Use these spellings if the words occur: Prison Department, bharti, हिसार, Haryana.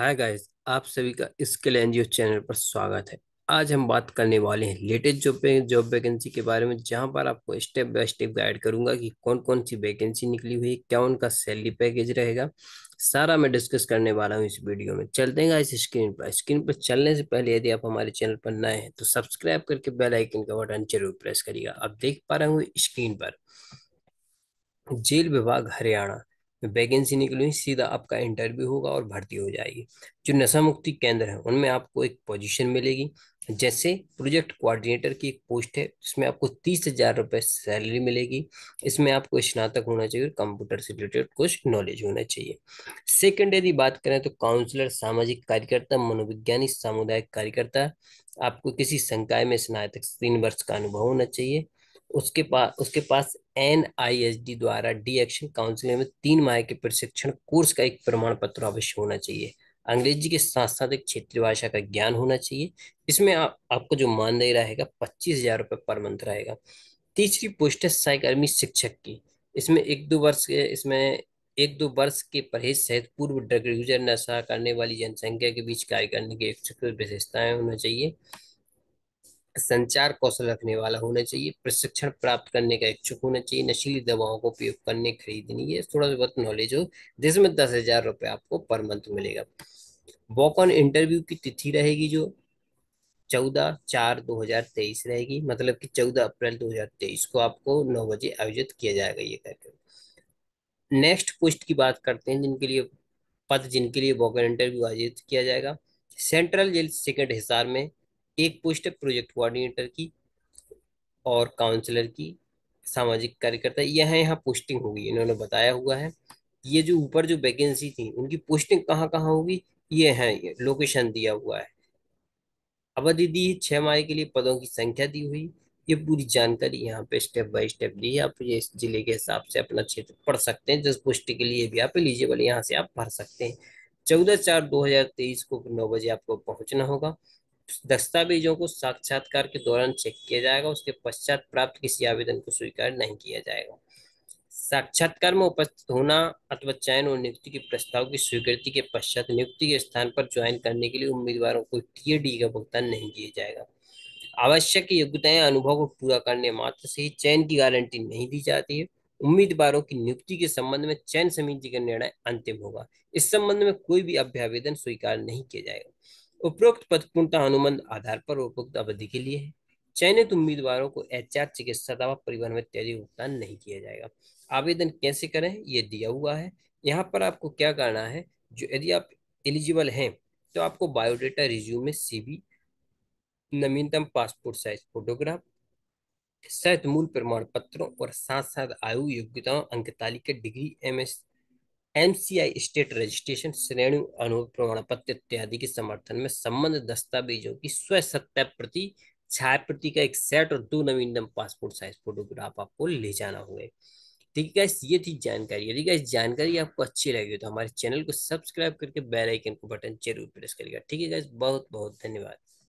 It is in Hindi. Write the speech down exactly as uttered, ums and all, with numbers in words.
हाय गाइस, आप सभी का स्किल एनजीओ चैनल पर स्वागत है। आज हम बात करने वाले हैं लेटेस्ट जॉब जॉब वैकेंसी के बारे में, जहां पर आपको स्टेप बाय स्टेप गाइड करूंगा कि कौन कौन सी वैकेंसी निकली हुई है, क्या उनका सैलरी पैकेज रहेगा, सारा मैं डिस्कस करने वाला हूं इस वीडियो में। चलते हैं गाइस स्क्रीन पर। स्क्रीन पर चलने से पहले यदि आप हमारे चैनल पर नए हैं तो सब्सक्राइब करके बेल आइकन का बटन जरूर प्रेस करिएगा। आप देख पा रहे होंगे स्क्रीन पर जेल विभाग हरियाणा वैकेंसी निकली, सीधा आपका इंटरव्यू होगा और भर्ती हो जाएगी। जो नशा मुक्ति केंद्र है उनमें आपको एक पोजीशन मिलेगी, जैसे प्रोजेक्ट कोऑर्डिनेटर की एक पोस्ट है, इसमें आपको तीस हजार रुपये सैलरी मिलेगी। इसमें आपको स्नातक होना चाहिए, कंप्यूटर से रिलेटेड कुछ नॉलेज होना चाहिए। सेकंड यदि बात करें तो काउंसलर, सामाजिक कार्यकर्ता, मनोविज्ञानी, सामुदायिक कार्यकर्ता, आपको किसी संकाय में स्नातक तीन वर्ष का अनुभव होना चाहिए। उसके पास उसके पास एन आई एस डी द्वारा डी एक्शन काउंसिलिंग में तीन माह के प्रशिक्षण कोर्स का एक प्रमाण पत्र अवश्य होना चाहिए। अंग्रेजी के साथ साथ एक क्षेत्रीय भाषा का ज्ञान होना चाहिए। इसमें आप, आपको जो मानदेय रहेगा पच्चीस हजार रुपये पर मंथ रहेगा। तीसरी पोस्ट है सहकर्मी शिक्षक की। इसमें एक दो वर्ष के इसमें एक दो वर्ष के परहेज सहित पूर्व ड्रग यूजर, नशा करने वाली जनसंख्या के बीच कार्य करने की इच्छुक विशेषताएं होना चाहिए। संचार कौशल रखने वाला होना चाहिए। प्रशिक्षण प्राप्त करने का इच्छुक होना चाहिए। नशीली दवाओं को उपयोग करने, खरीदने, ये थोड़ा बहुत नॉलेज हो, जिसमें दस हजार रुपये आपको पर मंथ मिलेगा। वॉक ऑन इंटरव्यू की तिथि रहेगी जो चौदह चार दो हजार तेईस रहेगी, मतलब कि चौदह अप्रैल दो हजार तेईस को आपको नौ बजे आयोजित किया जाएगा ये कार्यक्रम। नेक्स्ट पोस्ट की बात करते हैं, जिनके लिए पद जिनके लिए वॉक ऑन इंटरव्यू आयोजित किया जाएगा। सेंट्रल जेल सेकेंड हिसार में एक पोस्ट है प्रोजेक्ट कोऑर्डिनेटर की और काउंसलर की, सामाजिक कार्यकर्ता। यह यहाँ पोस्टिंग होगी, इन्होंने बताया हुआ है। ये जो ऊपर जो वैकेंसी थी उनकी पोस्टिंग कहाँ कहाँ होगी ये है, ये लोकेशन दिया हुआ है, अवधि दी है छः माह के लिए, पदों की संख्या दी हुई, ये पूरी जानकारी यहाँ पे स्टेप बाय स्टेप दी है। आप ये इस जिले के हिसाब से अपना क्षेत्र पढ़ सकते हैं, जिस पोस्ट के लिए भी आप एलिजिबल यहाँ से आप भर सकते हैं। चौदह चार दो हजार तेईस को नौ बजे आपको पहुँचना होगा। दस्तावेजों को साक्षात्कार के दौरान चेक किया जाएगा, उसके पश्चात प्राप्त किसी आवेदन को स्वीकार नहीं किया जाएगा। साक्षात्कार में उपस्थित होना अथवा चयन और नियुक्ति के प्रस्ताव की स्वीकृति के पश्चात नियुक्ति के स्थान पर ज्वाइन करने के लिए उम्मीदवारों को टीएडी का भुगतान नहीं किया जाएगा। आवश्यक योग्यताएं अनुभव को पूरा करने मात्र से ही चयन की गारंटी नहीं दी जाती है। उम्मीदवारों की नियुक्ति के संबंध में चयन समिति का निर्णय अंतिम होगा। इस संबंध में कोई भी अभ्यावेदन स्वीकार नहीं किया जाएगा। उपरोक्त पद पूर्णतः अनुबंध आधार पर उपयुक्त अवधि के लिए है। चयनित उम्मीदवारों को एचआर, चिकित्सा, दवा, परिवहन इत्यादि भुगतान नहीं किया जाएगा। आवेदन कैसे करें ये दिया हुआ है। यहाँ पर आपको क्या करना है, जो यदि आप एलिजिबल हैं तो आपको बायोडेटा, रिज्यूमे, सीवी, नवीनतम पासपोर्ट साइज फोटोग्राफ सहित मूल प्रमाण पत्रों और साथ साथ आयु, योग्यताओं, अंक तालिका, degree, M S M C I, state registration, श्रेणी, अनुभव प्रमाण पत्र इत्यादि के समर्थन में संबंधित दस्तावेजों की स्वयं सत्यापित प्रति, छाया प्रति का एक सेट और दो नवीनतम पासपोर्ट साइज फोटोग्राफ आपको ले जाना होगा। ठीक है, ये थी जानकारी। यदि इस जानकारी आपको अच्छी लगी तो हमारे चैनल को सब्सक्राइब करके बेल आइकन को बटन जरूर प्रेस करिएगा। ठीक है, बहुत बहुत धन्यवाद।